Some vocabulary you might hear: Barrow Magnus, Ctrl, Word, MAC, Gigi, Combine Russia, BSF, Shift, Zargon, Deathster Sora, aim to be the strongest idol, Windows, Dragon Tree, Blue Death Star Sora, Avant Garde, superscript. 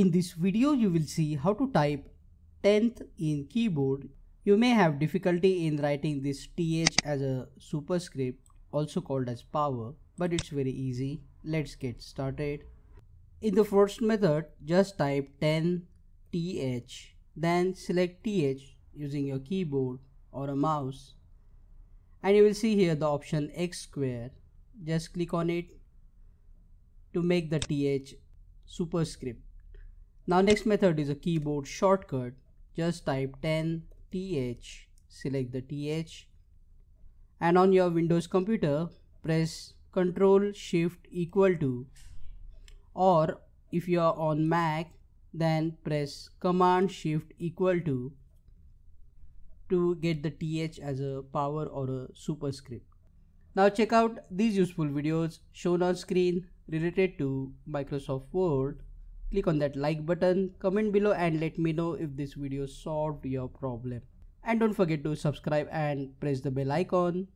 In this video, you will see how to type 10th in keyboard. You may have difficulty in writing this th as a superscript, also called as power, but it's very easy. Let's get started. In the first method, just type 10th, then select th using your keyboard or a mouse, and you will see here the option X square. Just click on it to make the th superscript. Now next method is a keyboard shortcut. Just type 10th, select the th, and on your Windows computer press Ctrl Shift = or if you are on Mac then press Command Shift = to get the th as a power or a superscript. Now check out these useful videos shown on screen related to Microsoft Word. Click on that like button, comment below and let me know if this video solved your problem. And don't forget to subscribe and press the bell icon.